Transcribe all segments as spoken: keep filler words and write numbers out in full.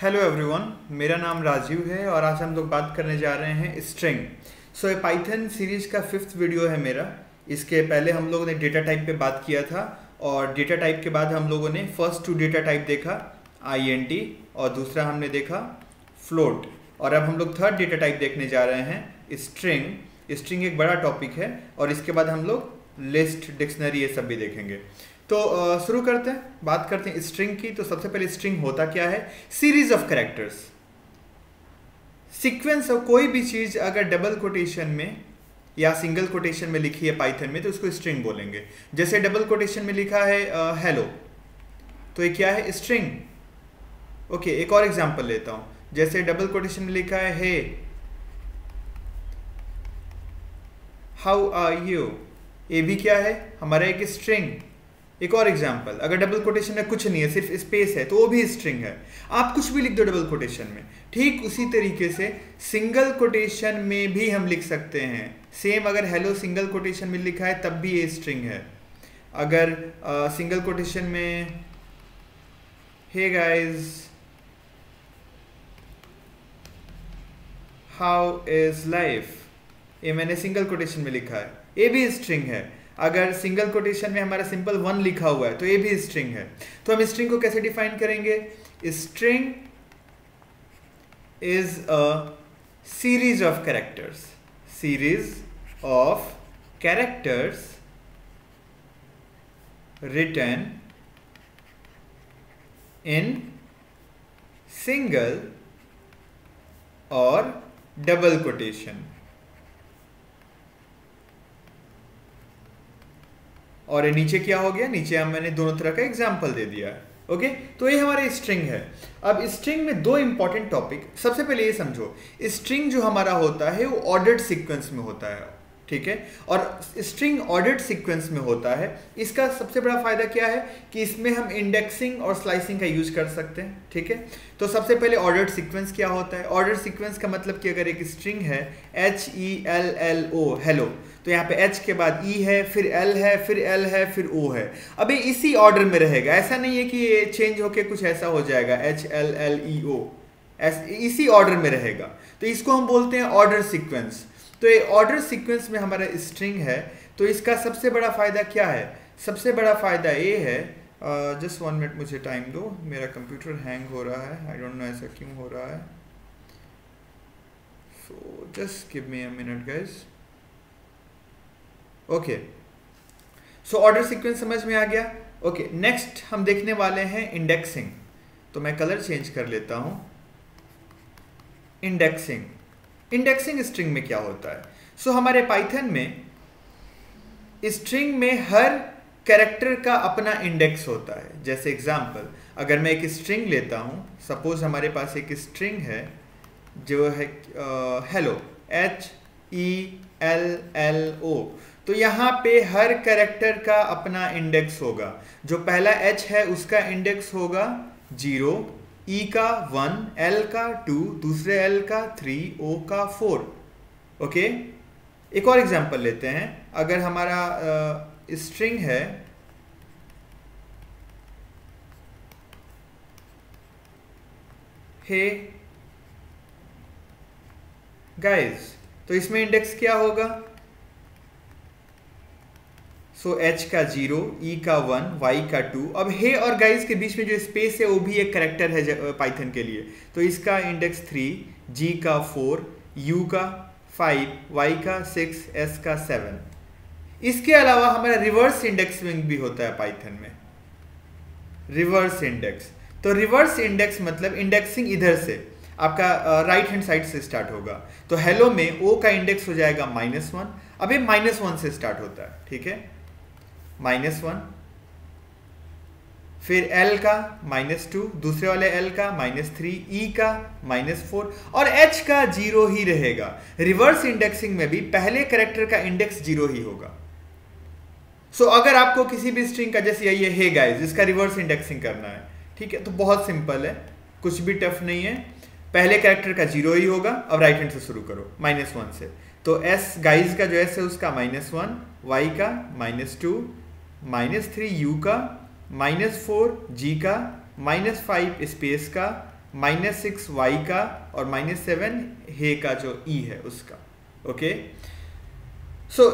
Hello everyone, मेरा नाम राजीव है और आज हम लोग बात करने जा रहे हैं स्ट्रिंग। सो ये पाइथन सीरीज़ का फिफ्थ वीडियो है मेरा। इसके पहले हम लोगों ने डेटा टाइप पे बात किया था और डेटा टाइप के बाद हम लोगों ने फर्स्ट टू डेटा टाइप देखा आई एन टी और दूसरा हमने देखा फ्लोट। और अब हम लोग थर्ड डेटा टाइप देखने जा रहे हैं स्ट्रिंग। स्ट्रिंग एक बड़ा टॉपिक है और इसके बाद हम लोग लिस्ट, डिक्शनरी ये सब भी देखेंगे। तो शुरू करते हैं, बात करते हैं स्ट्रिंग की। तो सबसे पहले स्ट्रिंग होता क्या है? Series of characters, sequence. और कोई भी चीज़ अगर डबल कोटेशन में या सिंगल कोटेशन में लिखी है पाइथन में तो उसको स्ट्रिंग बोलेंगे। जैसे डबल कोटेशन में लिखा है हेलो, तो ये क्या है? स्ट्रिंग। ओके, एक और एग्जांपल लेता हूँ। जैसे डबल कोटेशन में लिखा है हे, हाउ आर यू, ये भी क्या है? हमारा एक स्ट्रिंग। एक और एग्जाम्पल, अगर डबल कोटेशन में कुछ नहीं है, सिर्फ स्पेस है, तो वो भी स्ट्रिंग है। आप कुछ भी लिख दो डबल कोटेशन में। ठीक उसी तरीके से सिंगल कोटेशन में भी हम लिख सकते हैं। सेम, अगर हेलो सिंगल कोटेशन में लिखा है तब भी ये स्ट्रिंग है। अगर आ, सिंगल कोटेशन में hey guys how is life, ये मैंने सिंगल कोटेशन में लिखा है, ये भी स्ट्रिंग है। अगर सिंगल कोटेशन में हमारा सिंपल वन लिखा हुआ है तो ये भी स्ट्रिंग है। तो हम स्ट्रिंग को कैसे डिफाइन करेंगे? String is a series of characters, series of characters written in single और डबल कोटेशन। और ये नीचे क्या हो गया? नीचे हम मैंने दोनों तरह का एग्जाम्पल दे दिया है। ओके, तो ये हमारा स्ट्रिंग है। अब स्ट्रिंग में दो इंपॉर्टेंट टॉपिक। सबसे पहले ये समझो, स्ट्रिंग जो हमारा होता है वो ऑर्डर्ड सीक्वेंस में होता है, ठीक है। और स्ट्रिंग ऑर्डर्ड सीक्वेंस में होता है, इसका सबसे बड़ा फायदा क्या है कि इसमें हम इंडेक्सिंग और स्लाइसिंग का यूज कर सकते हैं, ठीक है। तो सबसे पहले ऑर्डर्ड सीक्वेंस क्या होता है? ऑर्डर्ड सीक्वेंस का मतलब कि अगर एक स्ट्रिंग है H E L L O hello, तो यहाँ पे एच के बाद ई है, फिर एल है, फिर एल है, फिर ओ है। अब ये इसी ऑर्डर में रहेगा, ऐसा नहीं है कि ये चेंज होके कुछ ऐसा हो जाएगा H L L E O, इसी ऑर्डर में रहेगा। तो इसको हम बोलते हैं ऑर्डर सीक्वेंस। तो ये ऑर्डर सीक्वेंस में हमारा स्ट्रिंग है। तो इसका सबसे बड़ा फ़ायदा क्या है? सबसे बड़ा फ़ायदा ये है, जस्ट वन मिनट मुझे टाइम दो, मेरा कंप्यूटर हैंग हो रहा है, आई डोंट नो ऐसा क्यों हो रहा है, so just give me a minute guys. Okay, so order sequence समझ में आ गया। ओके okay, नेक्स्ट हम देखने वाले हैं इंडेक्सिंग। तो मैं कलर चेंज कर लेता हूँ। इंडेक्सिंग इंडेक्सिंग स्ट्रिंग में क्या होता है? सो so, हमारे पाइथन में स्ट्रिंग में हर कैरेक्टर का अपना इंडेक्स होता है। जैसे एग्जांपल, अगर मैं एक स्ट्रिंग लेता हूँ, सपोज हमारे पास एक स्ट्रिंग है जो है hello H E L L O, तो यहाँ पे हर कैरेक्टर का अपना इंडेक्स होगा। जो पहला एच है उसका इंडेक्स होगा जीरो, ई का वन, एल का टू, दूसरे एल का थ्री, ओ का फोर। ओके, एक और एग्जांपल लेते हैं। अगर हमारा स्ट्रिंग है हे गाइस, तो इसमें इंडेक्स क्या होगा? सो so, H का जीरो, E का वन, Y का टू। अब हे और गाइज के बीच में जो स्पेस है वो भी एक करेक्टर है पाइथन के लिए, तो इसका इंडेक्स थ्री, G का फोर, U का फाइव, Y का सिक्स, S का सेवन। इसके अलावा हमारा रिवर्स इंडेक्सिंग भी होता है पाइथन में, रिवर्स इंडेक्स। तो रिवर्स इंडेक्स मतलब इंडेक्सिंग इधर से, आपका राइट हैंड साइड से स्टार्ट होगा। तो हेलो में O का इंडेक्स हो जाएगा माइनस वन। अब ये माइनस वन से स्टार्ट होता है, ठीक है, माइनस वन। फिर L का माइनस टू, दूसरे वाले L का माइनस थ्री, E का माइनस फोर, और H का जीरो ही रहेगा। रिवर्स इंडेक्सिंग में भी पहले कैरेक्टर का इंडेक्स जीरो ही होगा। सो so, अगर आपको किसी भी स्ट्रिंग का, जैसे ये है गाइस, इसका रिवर्स इंडेक्सिंग करना है, ठीक है, तो बहुत सिंपल है, कुछ भी टफ नहीं है। पहले कैरेक्टर का जीरो ही होगा। अब राइट हैंड से शुरू करो, माइनस वन से। तो S गाइज का जो S है उसका माइनस वन, Y का minus two, minus three, U का माइनस फोर, जी का माइनस फाइव, स्पेस का माइनस सिक्स वाई का और माइनस सेवन हे का जो ई है उसका। ओके, सो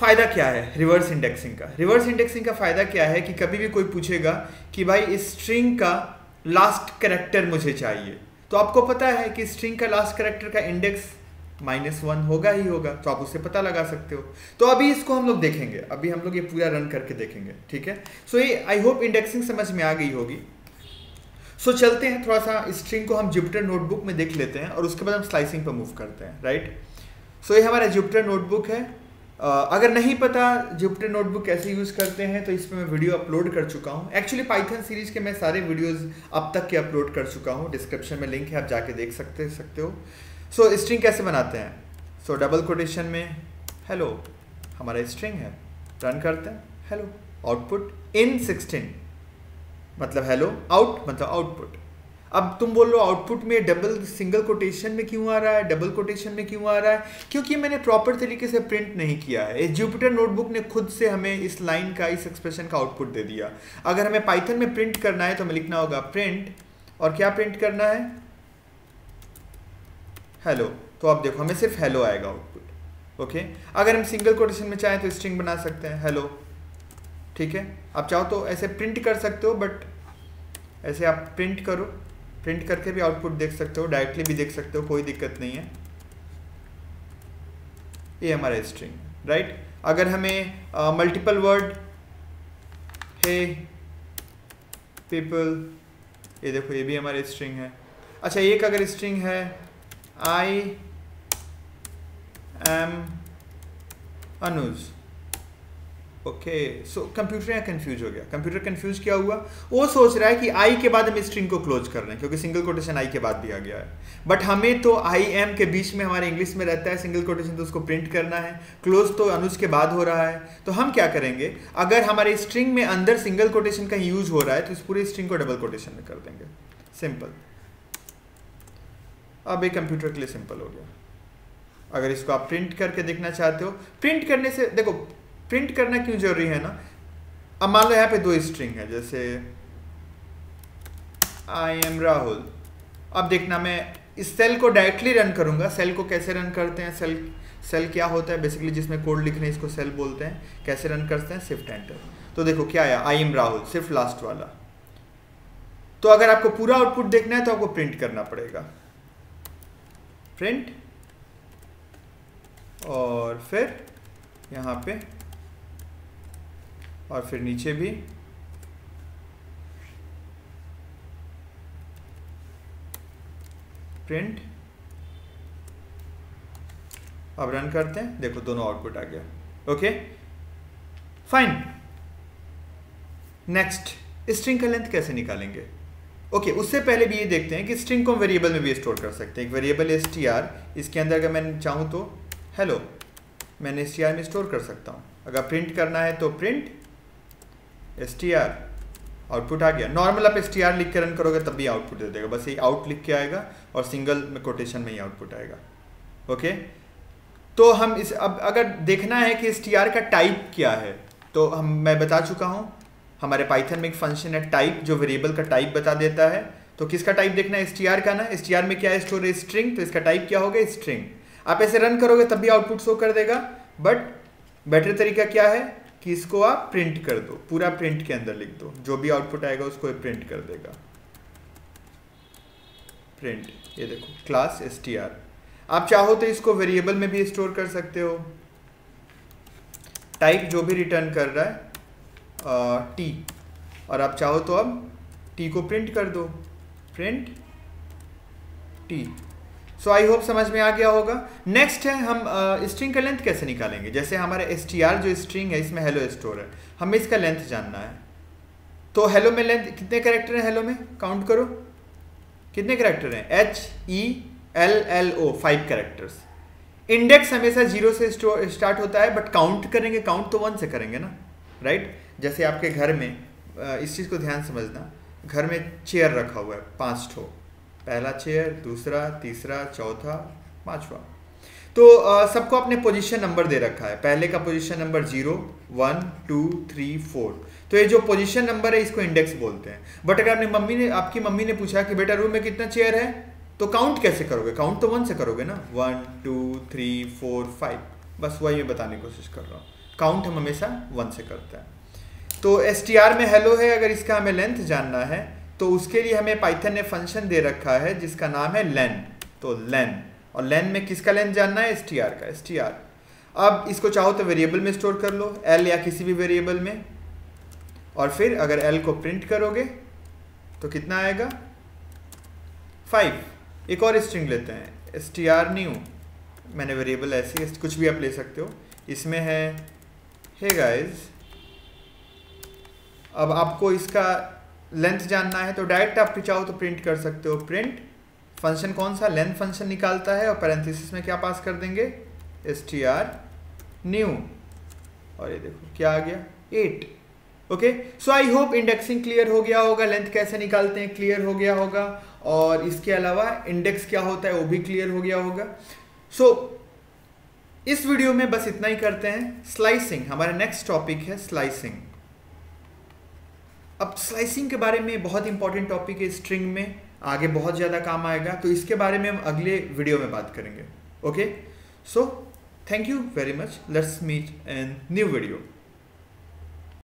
फ़ायदा क्या है रिवर्स इंडेक्सिंग का? रिवर्स इंडेक्सिंग का फ़ायदा क्या है कि कभी भी कोई पूछेगा कि भाई इस स्ट्रिंग का लास्ट कैरेक्टर मुझे चाहिए, तो आपको पता है कि स्ट्रिंग का लास्ट कैरेक्टर का इंडेक्स माइनस वन होगा ही होगा, तो आप उससे पता लगा सकते हो। तो अभी इसको हम लोग देखेंगे, अभी हम लोग ये पूरा रन करके देखेंगे, ठीक है। सो so, ये आई होप इंडेक्सिंग समझ में आ गई होगी। सो so, चलते हैं थोड़ा सा स्ट्रिंग को हम जुपिटर नोटबुक में देख लेते हैं और उसके बाद हम स्लाइसिंग पर मूव करते हैं, राइट। सो so, ये हमारा जुपिटर नोटबुक है। Uh, अगर नहीं पता जुपिटर नोटबुक कैसे यूज़ करते हैं तो इसमें मैं वीडियो अपलोड कर चुका हूँ। एक्चुअली पाइथन सीरीज़ के मैं सारे वीडियोस अब तक के अपलोड कर चुका हूँ, डिस्क्रिप्शन में लिंक है, आप जाके देख सकते सकते हो। सो so, स्ट्रिंग कैसे बनाते हैं? सो so, डबल कोटेशन में हेलो हमारा स्ट्रिंग है, रन करते हैं, हेलो आउटपुट इन सिक्सटीन मतलब हेलो, आउट मतलब आउटपुट। अब तुम बोल लो आउटपुट में डबल सिंगल कोटेशन में क्यों आ रहा है, डबल कोटेशन में क्यों आ रहा है? क्योंकि मैंने प्रॉपर तरीके से प्रिंट नहीं किया है। जुपिटर नोटबुक ने खुद से हमें इस लाइन का, इस एक्सप्रेशन का आउटपुट दे दिया। अगर हमें पाइथन में प्रिंट करना है तो हमें लिखना होगा प्रिंट, और क्या प्रिंट करना है? हेलो। तो आप देखो हमें सिर्फ हेलो आएगा आउटपुट। ओके, अगर हम सिंगल कोटेशन में चाहें तो स्ट्रिंग बना सकते हैं हेलो, ठीक है। आप चाहो तो ऐसे प्रिंट कर सकते हो, बट ऐसे आप प्रिंट करो, प्रिंट करके भी आउटपुट देख सकते हो, डायरेक्टली भी देख सकते हो, कोई दिक्कत नहीं है। ये हमारा स्ट्रिंग, राइट। अगर हमें मल्टीपल वर्ड हे पीपल, ये देखो ये भी हमारे स्ट्रिंग है। अच्छा, एक अगर स्ट्रिंग है I am Anuj. Okay, so computer यहाँ कन्फ्यूज हो गया। कंप्यूटर कन्फ्यूज क्या हुआ? वो सोच रहा है कि आई के बाद हम स्ट्रिंग को क्लोज कर रहे हैं, क्योंकि सिंगल कोटेशन आई के बाद भी आ गया है, बट हमें तो आई एम के बीच में हमारे इंग्लिश में रहता है सिंगल कोटेशन, तो उसको प्रिंट करना है। क्लोज तो अनुज के बाद हो रहा है, तो हम क्या करेंगे, अगर हमारे स्ट्रिंग में अंदर सिंगल कोटेशन का यूज हो रहा है तो इस पूरे स्ट्रिंग को डबल कोटेशन में कर देंगे, सिंपल। अब ये कंप्यूटर के लिए सिंपल हो गया। अगर इसको आप प्रिंट करके देखना चाहते हो, प्रिंट करने से देखो प्रिंट करना क्यों जरूरी है ना। अब मान लो यहाँ पे दो स्ट्रिंग है, जैसे आई एम राहुल। अब देखना मैं इस सेल को डायरेक्टली रन करूँगा। सेल को कैसे रन करते हैं, सेल सेल क्या होता है बेसिकली, जिसमें कोड लिखने इसको सेल बोलते हैं। कैसे रन करते हैं, शिफ्ट एंटर। तो देखो क्या आया, आई एम राहुल, सिर्फ लास्ट वाला। तो अगर आपको पूरा आउटपुट देखना है तो आपको प्रिंट करना पड़ेगा, प्रिंट, और फिर यहाँ पे और फिर नीचे भी। प्रिंट, अब रन करते हैं, देखो दोनों आउटपुट आ गया। Okay, fine. नेक्स्ट, स्ट्रिंग का लेंथ कैसे निकालेंगे? ओके, उससे पहले भी ये देखते हैं कि स्ट्रिंग को हम वेरिएबल में भी स्टोर कर सकते हैं। एक वेरिएबल एस टी आर, इसके अंदर अगर मैं चाहूँ तो हेलो मैंने एस टी आर में स्टोर कर सकता हूँ। अगर प्रिंट करना है तो print S T R, output आ गया। नॉर्मल आप एस टी आर लिख के रन करोगे तब भी आउटपुट दे देगा, बस ये आउट लिख के आएगा और सिंगल में कोटेशन में ही आउटपुट आएगा। ओके, तो हम इस अब अगर देखना है कि एस टी आर का टाइप क्या है, तो हम मैं बता चुका हूँ हमारे पाइथन में एक फंक्शन है टाइप, जो वेरिएबल का टाइप बता देता है। तो किसका टाइप देखना है, एस टी आर का ना। एस टी आर में क्या है, स्टोर है स्ट्रिंग, तो इसका टाइप क्या होगा, स्ट्रिंग। आप ऐसे रन करोगे तब भी आउटपुट शो कर देगा, बट बेटर तरीका क्या है कि इसको आप प्रिंट कर दो, पूरा प्रिंट के अंदर लिख दो, जो भी आउटपुट आएगा उसको प्रिंट कर देगा। प्रिंट, ये देखो क्लास एसटीआर। आप चाहो तो इसको वेरिएबल में भी स्टोर कर सकते हो, टाइप जो भी रिटर्न कर रहा है आ, टी, और आप चाहो तो अब टी को प्रिंट कर दो, print T. So I hope समझ में आ गया होगा। नेक्स्ट है हम स्ट्रिंग uh, का लेंथ कैसे निकालेंगे। जैसे हमारे एस टी आर जो स्ट्रिंग है इसमें हेलो स्टोर है, हमें इसका लेंथ जानना है। तो हेलो में लेंथ कितने कैरेक्टर हैं, हेलो में काउंट करो कितने कैरेक्टर हैं, H E L L O, five characters. Index हमेशा जीरो से स्टार्ट होता है, बट काउंट करेंगे, काउंट तो वन से करेंगे ना, राइट। जैसे आपके घर में इस चीज़ को ध्यान समझना, घर में चेयर रखा हुआ है पाँच ठो, पहला चेयर, दूसरा, तीसरा, चौथा, पांचवा। तो आ, सबको अपने पोजीशन नंबर दे रखा है। पहले का position number zero one two three four, तो ये जो पोजीशन नंबर है इसको इंडेक्स बोलते हैं। बट अगर आपने मम्मी ने आपकी मम्मी ने पूछा कि बेटा रूम में कितना चेयर है, तो काउंट कैसे करोगे? काउंट तो वन से करोगे ना, one two three four five, बस वही मैं बताने की कोशिश कर रहा हूँ। काउंट हम हमेशा वन से करते हैं। तो एस टी आर में हेलो है, अगर इसका हमें लेंथ जानना है तो उसके लिए हमें पाइथन ने फंक्शन दे रखा है जिसका नाम है लेन। तो लेन, और लेन में किसका लेंथ जानना है? एस टी आर का। एस टी आर अब इसको चाहो तो वेरिएबल में स्टोर कर लो, एल या किसी भी वेरिएबल में, और फिर अगर एल को प्रिंट करोगे तो कितना आएगा? फाइव। एक और स्ट्रिंग लेते हैं, एस टी आर न्यू, मैंने वेरिएबल ऐसी कुछ भी आप ले सकते हो। इसमें है हे गाइज। अब आपको इसका लेंथ जानना है तो डायरेक्ट आप चाहो तो प्रिंट कर सकते हो। प्रिंट फंक्शन कौन सा? लेंथ फंक्शन निकालता है, और पैरेंथेसिस में क्या पास कर देंगे? एस टी आर न्यू, और ये देखो क्या आ गया, eight. Okay, so I hope indexing clear हो गया होगा, लेंथ कैसे निकालते हैं क्लियर हो गया होगा, और इसके अलावा इंडेक्स क्या होता है वो भी क्लियर हो गया होगा। सो so, इस वीडियो में बस इतना ही करते हैं। स्लाइसिंग हमारा नेक्स्ट टॉपिक है, स्लाइसिंग। अब स्लाइसिंग के बारे में बहुत इंपॉर्टेंट टॉपिक है, स्ट्रिंग में आगे बहुत ज़्यादा काम आएगा, तो इसके बारे में हम अगले वीडियो में बात करेंगे। Okay, so thank you very much, let's meet in new video.